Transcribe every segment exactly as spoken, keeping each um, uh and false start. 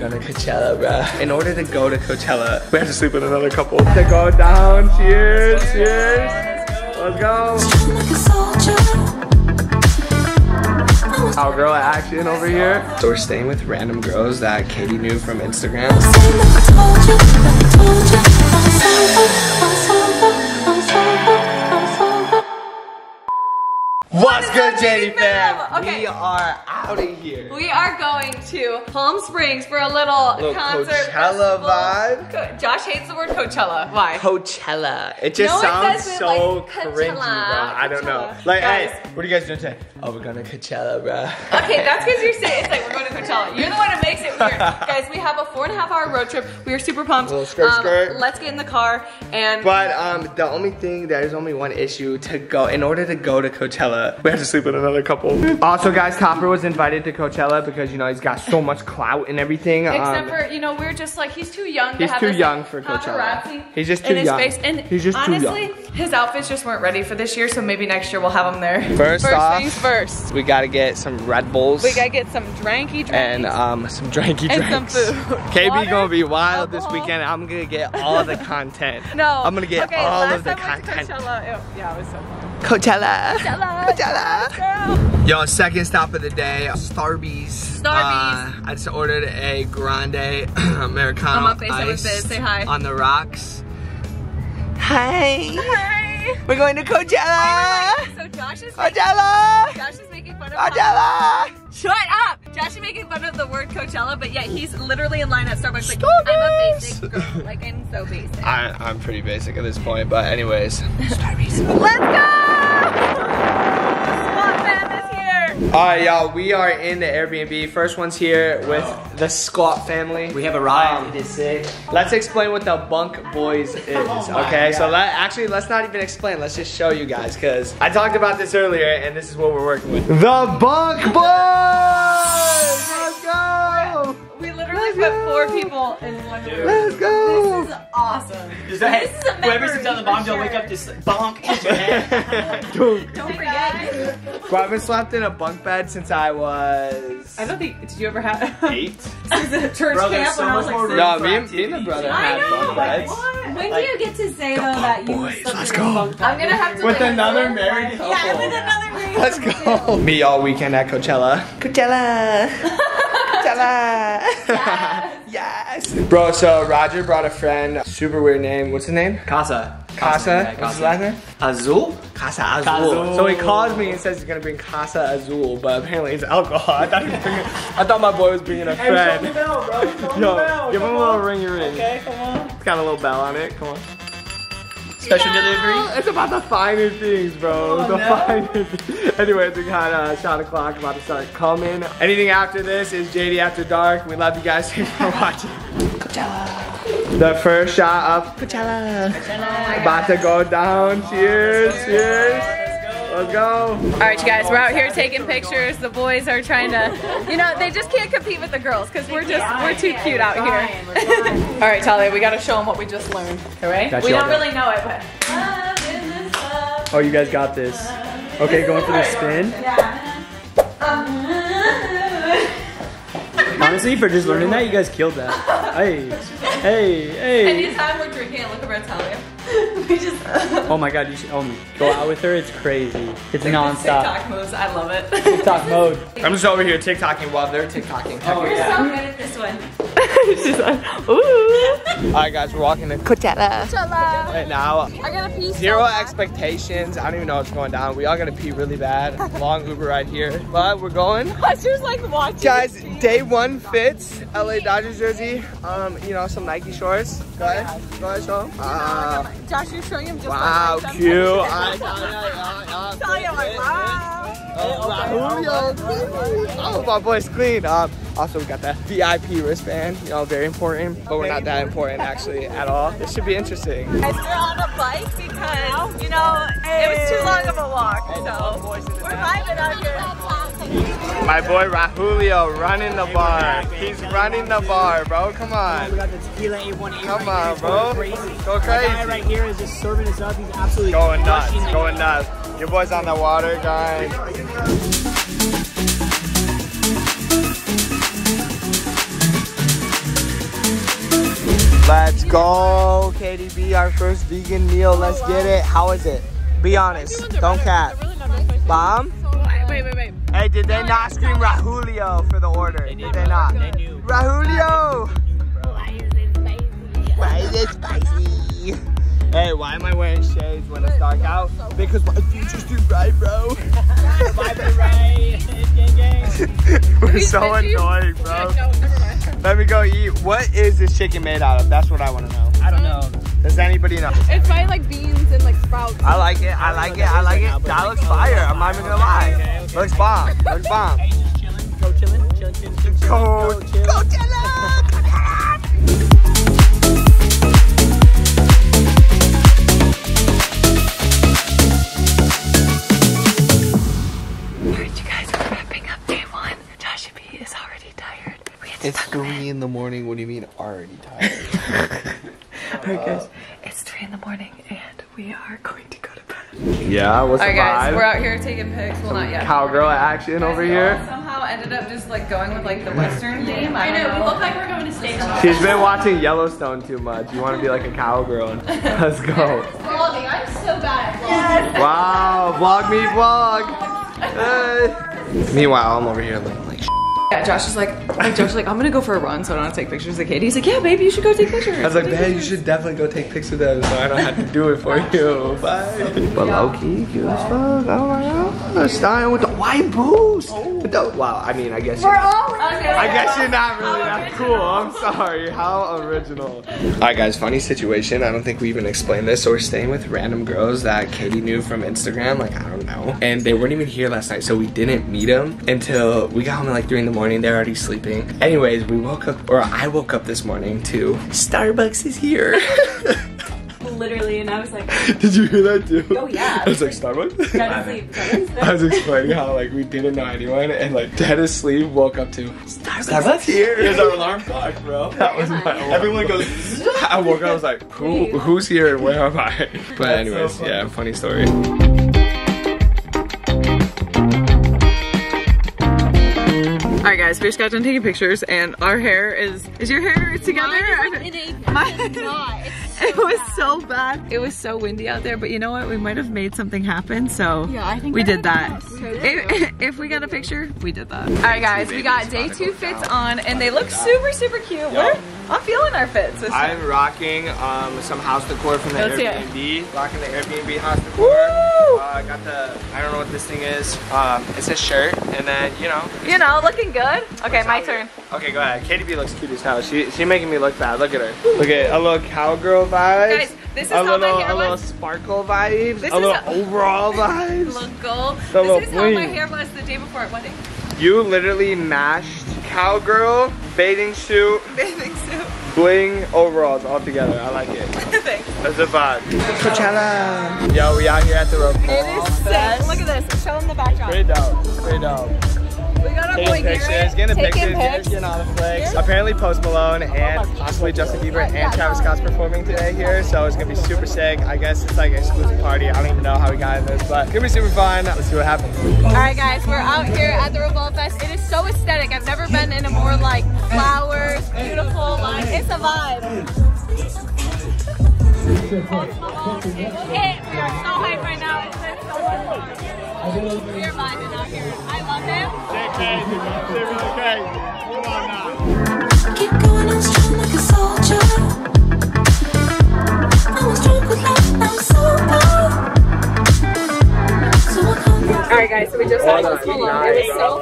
We're going to Coachella, bruh. In order to go to Coachella, we have to sleep with another couple. To go down, cheers, cheers. Let's go. Our girl action over here. So we're staying with random girls that Katie knew from Instagram. What's good, J D fam? Okay. We are out of here. We are going to Palm Springs for a little, little concert. Coachella vibe. Co Josh hates the word Coachella. Why? Coachella. It just no sounds it so like, cringy, bro. I don't know. Like, guys. Hey, what are you guys doing today? Oh, we're going to Coachella, bro. Okay, that's because you're saying it's like we're going to Coachella. You're the one who makes it weird. Guys, we have a four and a half hour road trip. We are super pumped. A little skirt, um, skirt. Let's get in the car and. But um, the only thing there's only one issue to go in order to go to Coachella. We have to sleep with another couple. Also, guys, Copper was invited to Coachella because, you know, he's got so much clout and everything. Except um, for, you know, we're just like, he's too young to he's have too this, young like, for Coachella. He's just too in young. His face. And he's just honestly, too young. His outfits just weren't ready for this year, so maybe next year we'll have him there. First, first off, things first. We gotta get some Red Bulls. We gotta get some dranky drinks. And um, some dranky and drinks. And some food. K B Water, gonna be wild alcohol. This weekend. I'm gonna get all the content. No. I'm gonna get okay, all last of the time content. Coachella, it, yeah, it was so fun. Coachella. Coachella. Coachella. Yo, second stop of the day, Starburst. Starburst. Uh, I just ordered a grande Americano on, face, ice face. Say hi. On the rocks. Hi. Hi. We're going to Coachella. Oh, so Josh is Coachella. Making, Josh is making fun of Coachella. Coachella. Shut up. Josh is making fun of the word Coachella, but yet he's literally in line at Starbucks like, Starburst. I'm a basic girl. Like, I'm so basic. I, I'm pretty basic at this point, but anyways. Starburst. Let's go. Alright y'all, we are in the Airbnb. First one's here with the Scott family. We have arrived, um, it is sick. Let's explain what the Bunk Boys is, oh okay? God. So let, actually, let's not even explain, let's just show you guys, because I talked about this earlier and this is what we're working with. The Bunk Boys! Let's go! We literally put four people in one room. Let's go! This is awesome. Is that, this is a memory. Whoever sits on the bomb, sure. Don't wake up, just bonk in your head. Don't, don't forget. Well, I haven't slept in a bunk bed since I was... I don't think... Did you ever have... Eight? Since the church bro, camp so when I was like... No, me and, me and the brother had bunk beds. Like, when like, do you get to say, though, that you boys, let's go. Bunk I'm gonna have to... With another married couple. Yeah, with another married couple. Let's go. Me all weekend at Coachella. Coachella. Yes. Yes! Bro, so Roger brought a friend, super weird name. What's his name? Casa. Casa? What's his last name? Azul? Casa Azul. Azul. So he calls me and says he's gonna bring Casa Azul, but apparently it's alcohol. I thought he was bringing, I thought my boy was bringing a friend. Hey, show the bell, bro. Show the bell. Give him a little ring ring. Okay, come on. It's got a little bell on it. Come on. Special no. delivery? It's about the finer things, bro. Oh, the no. finer things. Anyways, we got uh, shot o'clock about to start coming. Anything after this is J D After Dark. We love you guys. Thanks for watching. Coachella. The first shot of Coachella. Coachella. About to go down. Oh, cheers. Cheers. Cheers. Let's go. All right, you guys, we're out here taking pictures. The boys are trying to, you know, they just can't compete with the girls because we're just, we're too cute out here. All right, Talia, we got to show them what we just learned, all right? We don't really know it, but. Oh, you guys got this. Okay, going for the spin. Honestly, for just learning that, you guys killed that. Hey, hey, hey. Anytime we're drinking, I look around Talia. We just oh my god, you should own me. Go out with her, it's crazy. It's non-stop. TikTok moves, I love it. TikTok mode. I'm just over here TikToking while they're TikToking. Oh, you're yeah. so good at this one. She's like, ooh. Alright guys, we're walking to Coachella. Coachella. Right now, I gotta pee zero so expectations. I don't even know what's going down. We all gotta pee really bad. Long Uber right here. But we're going. She's like watching. Guys, day one fits. L A Dodgers jersey. Um, you know, some Nike shorts. Go ahead. Go ahead, show them. Uh, Josh, you're showing him just wow, like cute. I got Talia, like, wow. Oh, Rahulio. Oh, my boy's clean. Um, also, we got that V I P wristband. You know, very important. But we're not that important, actually, at all. This should be interesting. Guys, we're on a bike because, you know, it was too long of a walk. So, we're vibing out here. My boy, Rahulio, running the bar. He's running the bar, bro. Come on. We got the tequila eight one eight. Come on, bro. Go crazy. Guy right here is just serving us up. He's absolutely going nuts. Going nuts. Your boy's on the water, guys. Let's go, K D B, our first vegan meal. Let's get it. How is it? Be honest. Don't cap. Bomb? Wait, wait, wait. Hey, did they not scream Rahulio for the order? Did they not? Rahulio! Why is it spicy? Hey, why am I wearing shades when it's dark out? Because my future's too bright, bro. We're so annoying, bro. Let me go eat. What is this chicken made out of? That's what I want to know. I don't know. Does anybody know? It's probably like beans and like sprouts. I like it. I like it. I like it. That looks fire. I'm not even gonna lie. Looks bomb. Looks bomb. Hey, just chilling. Go chilling. Chilling. Chilling. Go chilling. Go chilling. It's three in the morning. What do you mean already tired? Alright guys, it's three in the morning and we are going to go to bed. Yeah, what's up? Alright guys, we're out here taking pics. Well, not yet. Cowgirl action over here. Somehow ended up just like going with like the Western theme. I know, we look like we're going to stage. She's been watching Yellowstone too much. You want to be like a cowgirl. Let's go. Vlogging, I'm so bad at vlogging. Wow, vlog me vlog. Hey. Meanwhile, I'm over here looking like shit. Yeah, Josh is like, like, Josh is like, I'm gonna go for a run so I don't have to take pictures of Katie. He's like, yeah, baby, you should go take pictures. I was like, babe, you should definitely go take pictures of them so I don't have to do it for you. Bye. But low-key, cute as fuck. Oh my god. Stein with the white boots. Oh. The, wow, I mean, I guess you're not, okay, I guess you're not really that cool. I'm sorry. How original. Alright guys, funny situation. I don't think we even explained this. So we're staying with random girls that Katie knew from Instagram. Like, I don't know. And they weren't even here last night, so we didn't meet them until we got home at like three in the morning. Morning, they're already sleeping. Anyways, we woke up, or I woke up this morning to Starbucks is here. Literally, and I was like, did you hear that too? Oh yeah. I was like, Starbucks? Dead asleep. Dead asleep. I was explaining how like we didn't know anyone, and like dead asleep woke up to Starbucks, Starbucks here. Here's our alarm clock, bro. That was my alarm. Everyone goes. I woke up. I was like, who? Who's here? And where am I? But that's anyways, so funny. Yeah, funny story. Alright guys, we just got done taking pictures and our hair is, is your hair together? Mine is like Mine, it's not. It's so it was bad. so bad. It was so windy out there, but you know what? We might have made something happen, so yeah, I think we did that. If, if we got a picture, we did that. Alright guys, we got day two fits on and they look super, super cute. Yep. What? I'm feeling our fits. I'm rocking um, some house decor from the Let's Airbnb. Rocking the Airbnb house decor. I uh, got the, I don't know what this thing is. Um, it's a shirt and then, you know. You know, looking good. Okay, my turn. Here. Okay, go ahead. Katie B looks cute as hell. She, she making me look bad. Look at her. Look at a little cowgirl vibes. Guys, this is a how little, my hair was. A little sparkle vibes. This a little a, overall vibes. Little gold. This little is wing. How my hair was the day before at wedding. You literally mashed cowgirl, bathing suit, bathing suit, bling, overalls all together. I like it. Thanks. That's a vibe. Coachella. Yo, we out here at the Revolve. It is sick. Look at this. Show them the backdrop. Straight down. Straight down. We got our boy Garrett. Getting pictures. Garrett's getting all the flicks. Apparently Post Malone and possibly Justin Bieber and Travis Scott's performing today here, so it's gonna be super sick. I guess it's like an exclusive party. I don't even know how we got in this, but it's gonna be super fun. Let's see what happens. All right, guys, we're out here at the Revolve Fest. It is so aesthetic. I've never been in a more like flowers, beautiful, like it's a vibe. It, we are so hyped right now. It's been so much fun. We are vibing out here. I love him. J K, hold on now. I keep going on strong like a soldier. I was drunk with love, I'm so bad. Alright guys, so we just had this full on. It was so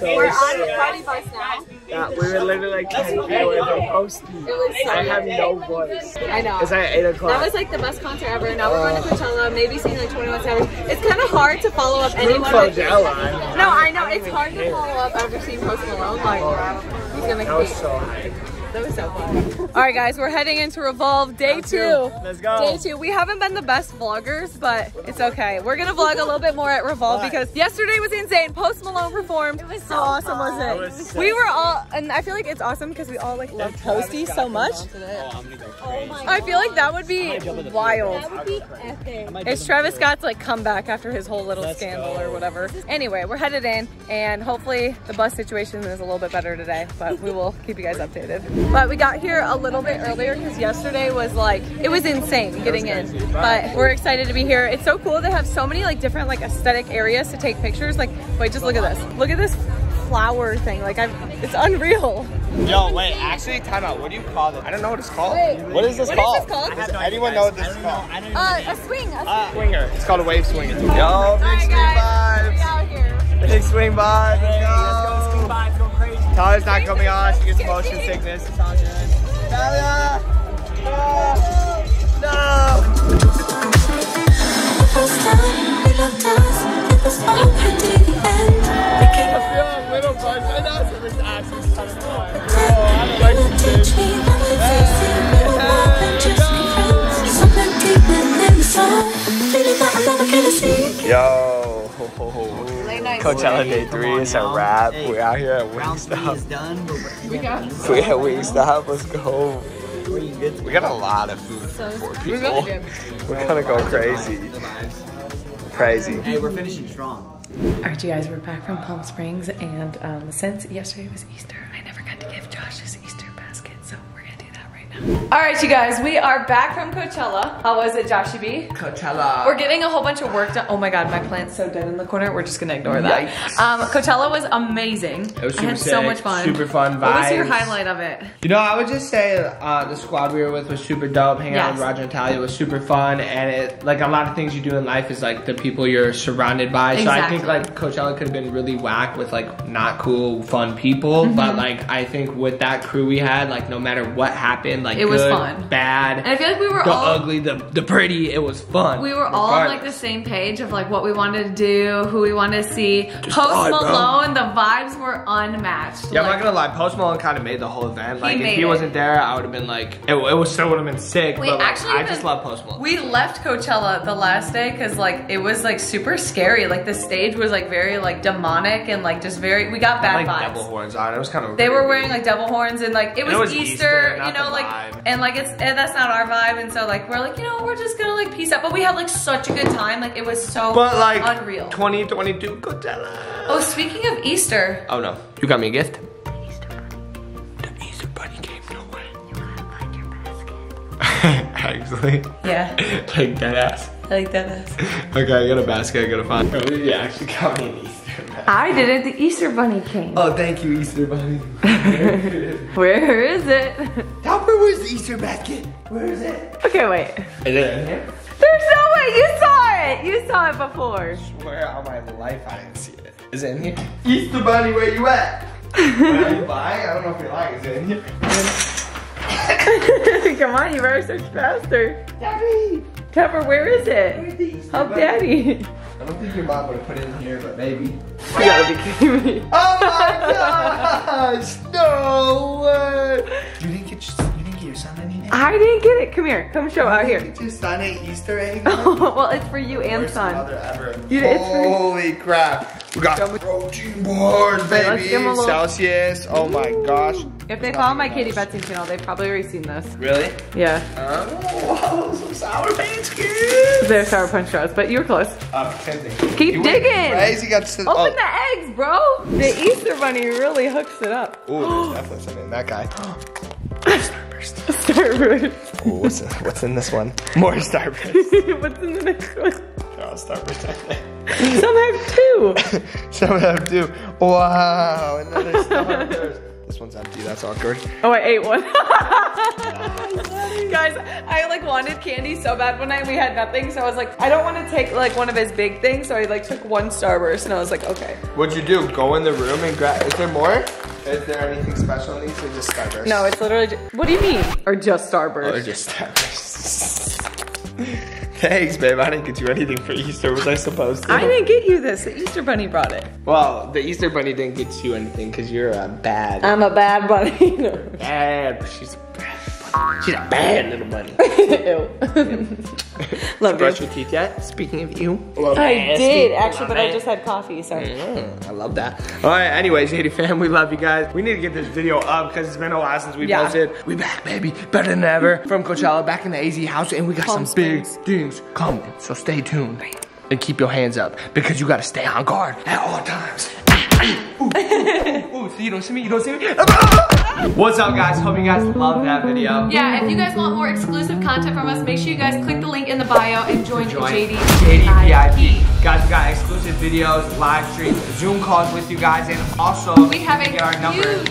fun. We're on the party bus now. Yeah, we were literally like, can't get away from hosting. I have no voice. I know. It's like eight o'clock. That was like the best concert ever. Now uh, we're going to Coachella, maybe seeing like twenty-one Savage. It's kind of hard to follow up anyone. Coachella. No, I know. It's hard to follow up after seeing Post Malone. Like, he's going to That was so hype. That was so fun. All right, guys. We're heading into Revolve day two. Let's go. Day two. We haven't been the best vloggers, but it's okay. We're going to vlog a little bit more at Revolve because yesterday was insane. Post Malone performed. It was so awesome, wasn't it? We were all. And I feel like it's awesome because we all like love Posty so much. Oh, I feel like that would be wild. That would be epic. It's Travis Scott's like comeback after his whole little Let's scandal go. or whatever. Anyway, we're headed in and hopefully the bus situation is a little bit better today, but we will keep you guys updated. But we got here a little bit earlier because yesterday was like, it was insane getting in. But we're excited to be here. It's so cool. They have so many like different like aesthetic areas to take pictures. Like, wait, just look at this. Look at this flower thing. Like, I've, it's unreal. Yo, wait, actually, time out. What do you call this? I don't know what it's called. Wait, what is this what called? What is this called? Does no anyone know what this is called? I don't uh, a swing. A uh, swinger. It's called a wave swinger. Yo, big right, swing guys. Vibes. We out here. Big swing vibes. Hey, let's go. Swing vibes. Go crazy. Talia's not coming on. She gets motion sickness. It's all good. Talia! No! No! Little bugs. I know it's in this ass. It's kind of fun. Bro, I don't like this shit. Hey, yo. Coachella day three is a wrap. We're out here at Wingstop. We got Wingstop. Let's go. We got a lot of food for people. We're gonna go crazy. Crazy. Hey, we're finishing strong. Alright you guys, we're back from Palm Springs, and um, since yesterday was Easter, I never got to give Josh his Easter basket, so we're gonna do that right now. Alright you guys, we are back from Coachella. How was it, Joshy B? Coachella. We're getting a whole bunch of work done. Oh my god, my plant's so dead in the corner, we're just gonna ignore that. Yikes. Um, Coachella was amazing. It was super I had sick, so much fun. Super fun vibes. What was your highlight of it? You know, I would just say uh, the squad we were with was super dope. Hanging yes. out with Roger and Talia was super fun, and it, like, a lot of things you do in life is like the people you're surrounded by. Exactly. So I think like Coachella could have been really whack with like not cool, fun people, mm-hmm. but like I think with that crew we had, like no matter what happened, like it good, was fun, bad, and I feel like we were the all ugly, the the pretty, it was fun. We were all on like the same page of like what we wanted to do, who we wanted to see. Just Post Malone, bro. The vibes were unmatched. Yeah, like, I'm not gonna lie, Post Malone kind of made the whole event. Like he if he wasn't it. there, I would have been like, it, it was still would have been sick. We but like, actually I even, just love Post Malone. We left Coachella the last day because like it was like super scary. Like the stage was like very like demonic and like just very. We got bad like, vibes. Devil horns on. It was kind of. They weird. were wearing like devil horns and like it was, it was Easter, Easter, you know, like vibe. and like it's and that's not our vibe. And so like we're like you know we're just gonna like peace out. But we had like such a good time. Like it was so but like unreal. twenty twenty-two Coachella. Oh, speaking of Easter. Oh no, you got me a gift. The Easter bunny. The Easter bunny came no way. You gotta find your basket. Actually. Yeah. Like that ass. I like that ass. Okay, I got a basket I gotta find. Oh, you actually got me an Easter basket. I did it, the Easter bunny came. Oh, thank you, Easter bunny. Where is it? Topper, where's the Easter basket? Where is it? Okay, wait. Is it in here? There's no way, you saw it! You saw it before. I swear on my life I didn't see it. Is it in here? Easter bunny, where you at? Where you lying? I don't know if you're lying. Is it in here? Come on, you better search faster. Daddy! Tepper, where is it? Help Daddy. I don't think your mom would have put it in here, but maybe. You gotta be kidding me. Oh my gosh! No way! You didn't get your, you didn't get your son anything? I didn't get it. Come here. Come show you out here. You didn't get your son an Easter egg? Well, it's for you the and son. Ever. You, it's Holy for crap. We got protein board, baby. Celsius. Oh my gosh. If they follow my Katie Betsy channel, they've probably already seen this. Really? Yeah. Oh, wow, some Sour Punch kids. They're Sour Punch straws, but you were close. Uh, Keep you digging. Crazy. Got Open oh. the eggs, bro. The Easter bunny really hooks it up. Ooh, there's Netflix in it. That guy. Starburst. Starburst. Ooh, what's, what's in this one? More Starburst. What's in the next one? They're all Starburst, I think. Some have two. Some have two. Wow, another Starburst. This one's empty, that's awkward. Oh, I ate one. Guys, I like wanted candy so bad one night, we had nothing, so I was like, I don't want to take like one of his big things, so I like took one Starburst and I was like, okay. What'd you do, go in the room and grab, is there more? Is there anything special in these or just Starburst? No, it's literally just, what do you mean? Or just Starburst? Or just Starburst. Thanks, babe. I didn't get you anything for Easter. Was I supposed to? I didn't get you this. The Easter bunny brought it. Well, the Easter bunny didn't get you anything because you're a bad. I'm a bad bunny. No. Bad. She's a bad bunny. She's a bad little bunny. Ew. Love you. Brush your teeth yet? Speaking of you. I did, actually, but I just had coffee, so. Mm, I love that. All right, anyways, J D fam, we love you guys. We need to get this video up because it's been a while since we yeah. posted. We back, baby. Better than ever. From Coachella, back in the A Z house, and we got Palm some Springs. big things. Come, so stay tuned and keep your hands up because you gotta stay on guard at all times. Ooh, ooh, ooh, so you don't see me, you don't see me. What's up, guys? Hope you guys love that video. Yeah, if you guys want more exclusive content from us, make sure you guys click the link in the bio and join, join J D, J D V I P. Guys, we got exclusive videos, live streams, Zoom calls with you guys, and also we have a get our numbers.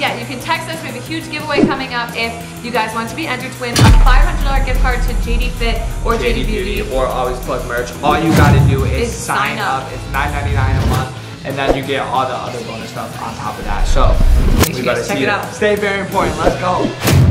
Yeah, you can text us. We have a huge giveaway coming up. If you guys want to be entered to win a five hundred dollar gift card to J D Fit or J D, J D Beauty, or always plug merch, all you gotta do is, is sign up. up. It's nine ninety-nine a month, and then you get all the other bonus stuff on top of that. So we gotta see it. Stay very important. Let's go.